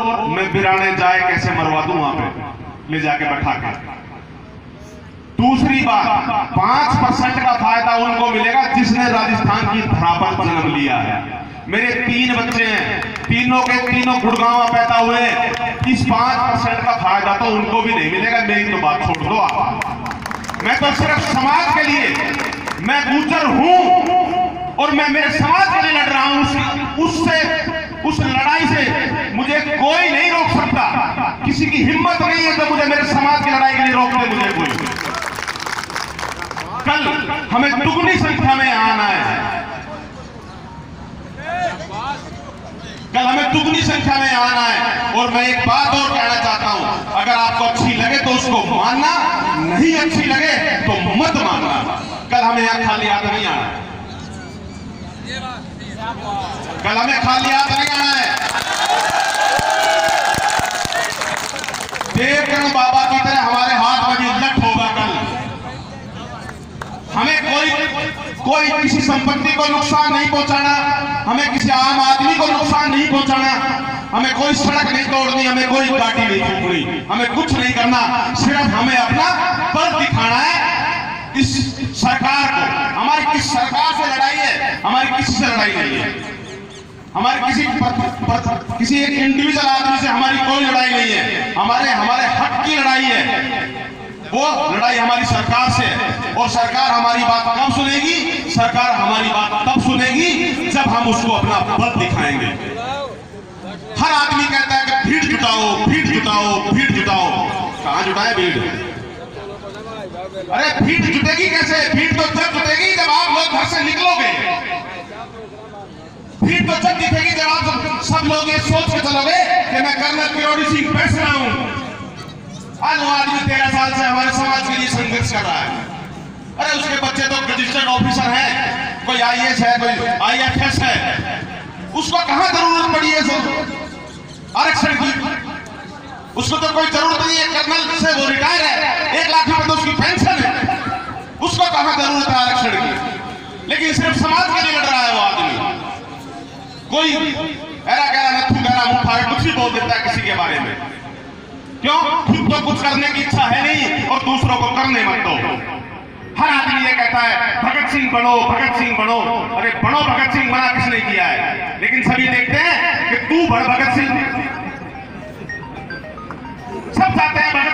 और मैं बिराने जाए कैसे मरवा दूं वहां पे ले जाके बैठा के। दूसरी बात, 5% का फायदा उनको मिलेगा जिसने राजस्थान की धरा पर जन्म लिया है। मेरे 3 बच्चे हैं, तीनों के तीनों गुड़गांव पैदा हुए। इस 5% का फायदा तो उनको भी नहीं मिलेगा। मेरी तो बात छोड़ दो आप, मैं तो सिर्फ समाज के लिए, मैं गुर्जर हूं और मैं मेरे समाज के लिए लड़ रहा हूं। उस लड़ाई से मुझे कोई नहीं रोक सकता। किसी की हिम्मत नहीं है तो मुझे मेरे समाज की लड़ाई के लिए रोक दे मुझे कोई। कल हमें दुगनी संख्या में आना है, कल हमें दुगनी संख्या में आना है। और मैं एक बात और कहना चाहता हूं, अगर आपको अच्छी लगे तो उसको मानना, नहीं अच्छी लगे तो मत मानना। कल हमें यहां खाली हाथ नहीं आना है, कल हमें खाली हाथ नहीं आना है। देवकरण बाबा की तरह हमारे हाथ में भी लट होगा। कल हमें कोई किसी संपत्ति को नुकसान नहीं पहुंचाना, हमें किसी आम आदमी को नुकसान नहीं पहुंचाना, हमें कोई सड़क नहीं तोड़नी, हमें कोई गाड़ी नहीं फूकनी, हमें कुछ नहीं करना। सिर्फ हमें अपना बल दिखाना है। इस सरकार को, हमारी किस सरकार से लड़ाई है, हमारी किसी से लड़ाई नहीं है। हमारे किसी एक इंडिविजुअल आदमी से हमारी कोई लड़ाई नहीं है। हमारे हक की लड़ाई है। वो लड़ाई हमारी सरकार से है। और सरकार हमारी बात कब सुनेगी? सरकार हमारी बात तब सुनेगी जब हम उसको अपना बल दिखाएंगे। हर आदमी कहता है कि भीड़ जुटाओ, भीड़ जुटाओ, भीड़ जुटाओ। कहां जुटाए भीड़? अरे भीड़ जुटेगी कैसे? भीड़ तो जब जुटेगी जब आप लोग घर से निकलोगे। भीड़ तो जब दिखेगी जब आप सब लोग ये सोच के चलोगे कि मैं कर्नल किरोड़ी सिंह बैठ रहा हूं। आज वो आदमी 13 साल से हमारे समाज के लिए संघर्ष कर रहा है। अरे उसके बच्चे तो रजिस्टर्ड ऑफिसर हैं, कोई IAS है, कोई IFS है। उसको कहां जरूरत पड़ी है आरक्षण की? उसको तो कोई जरूरत नहीं है। कर्नल से वो रिटायर है, 1 लाख रुपए तो उसकी पेंशन है। उसको कहां जरूरत है आरक्षण की? लेकिन सिर्फ समाज के लिए लड़ रहा है वो आदमी। कोई ऐरा गहरा नथू गहरा मुंह फाड़ कुछ भी बोल देता है किसी के बारे में। क्यों? खुद तो कुछ करने की इच्छा है नहीं और दूसरों को करने मत दो। हर आदमी ये कहता है भगत सिंह बनो, भगत सिंह बनो। अरे बनो भगत सिंह, मना किसने किया है? लेकिन सभी देखते हैं कि तू बन भगत सिंह। सब चाहते हैं